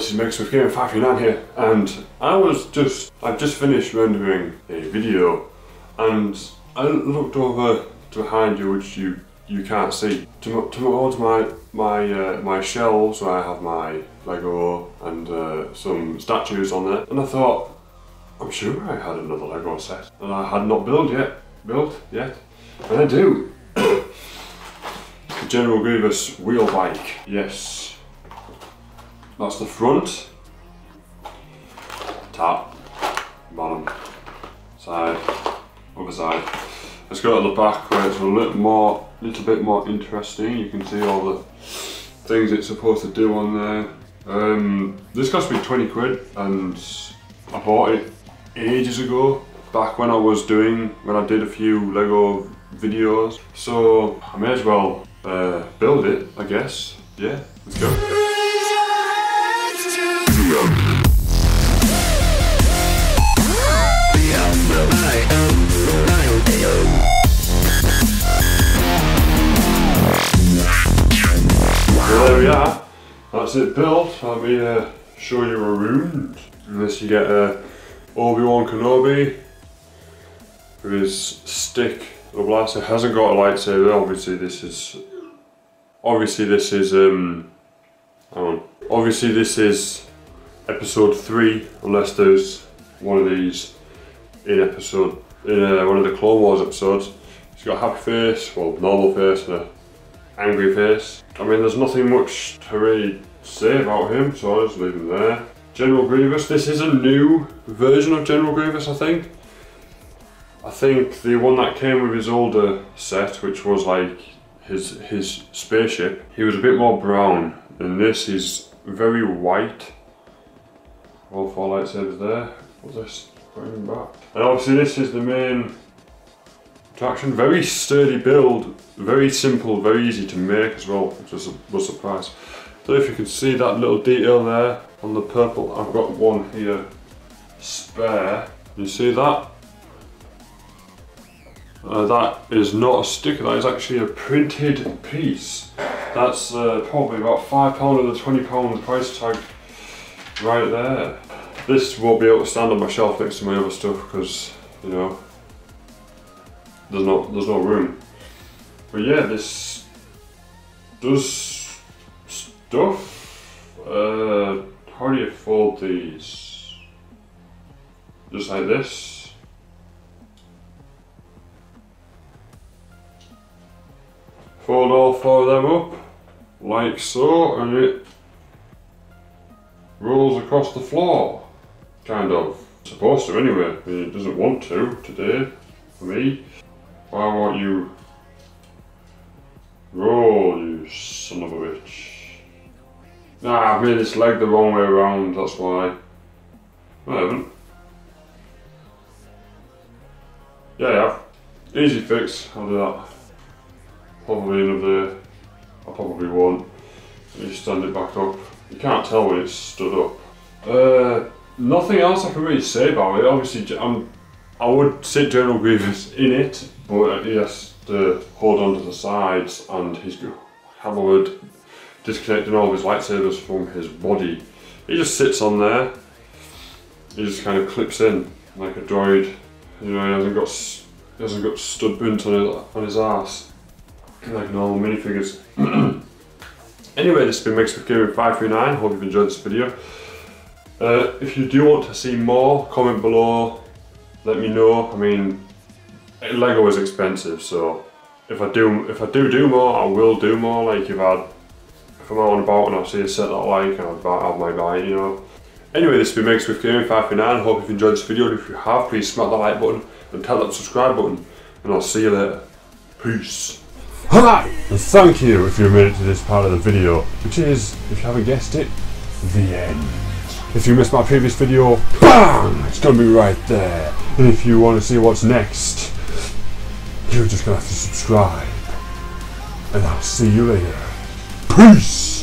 this is MegaSmithGaming539 here, and I've just finished rendering a video, and I looked over to behind you, which you can't see, towards my shelves where I have my Lego and some statues on there, and I thought, I'm sure I had another Lego set that I had not built yet, and I do. General Grievous wheel bike, yes. That's the front, top, bottom, side, other side. Let's go to the back where it's a little bit more interesting. You can see all the things it's supposed to do on there. This cost me 20 quid and I bought it ages ago, back when I was when I did a few Lego videos. So I may as well build it, I guess. Yeah, let's go. So there we are, that's it built. Let me show you around. Unless you get Obi Wan Kenobi with his stick, the blaster. Hasn't got a lightsaber, obviously. Obviously this is episode 3, unless there's one of these in one of the Clone Wars episodes. He's got a happy face, well, normal face, and an angry face. I mean, there's nothing much to really say about him, so I'll just leave him there. General Grievous, this is a new version of General Grievous, I think. I think the one that came with his older set, which was like his spaceship, he was a bit more brown, and this is very white. All 4 lightsabers there. What's this? Bring back. And obviously this is the main attraction. Very sturdy build, very simple, very easy to make as well, which was a surprise. So if you can see that little detail there on the purple, I've got one here spare. You see that? That is not a sticker, that is actually a printed piece. That's probably about £5 of the £20 price tag right there. This won't be able to stand on my shelf next to my other stuff because, you know, there's no room. But yeah, this does stuff. How do you fold these? Just like this. Fold all 4 of them up, like so, and it rolls across the floor. Kind of. It's supposed to anyway. I mean, it doesn't want to today, for me. Why won't you roll, you son of a bitch? Nah, I've made this leg the wrong way around, that's why. I haven't. Yeah, I have. Easy fix, I'll do that. Probably another day. I probably won't. Let me stand it back up. You can't tell when it's stood up. Nothing else I can really say about it. Obviously, I would sit General Grievous in it, but he has to hold on to the sides, and he's hammered, disconnecting all of his lightsabers from his body. He just sits on there. He just kind of clips in like a droid. You know, he hasn't got stud boots on his ass like normal minifigures. Anyway, this has been MegaSmithGaming539. Hope you've enjoyed this video. If you do want to see more, comment below, let me know. I mean, Lego is expensive, so if I do more, I will do more. Like if I'm out and about and I see a set that I like, and I'll have my buy, you know. Anyway, this has been MegaSmithGaming539. Hope you've enjoyed this video, and if you have, please smack that like button and tap that subscribe button, and I'll see you later. Peace. Hi, and thank you if you made it to this part of the video, which is, if you haven't guessed it, the end. If you missed my previous video, BAM! It's going to be right there. And if you want to see what's next, you're just going to have to subscribe. And I'll see you later. Peace!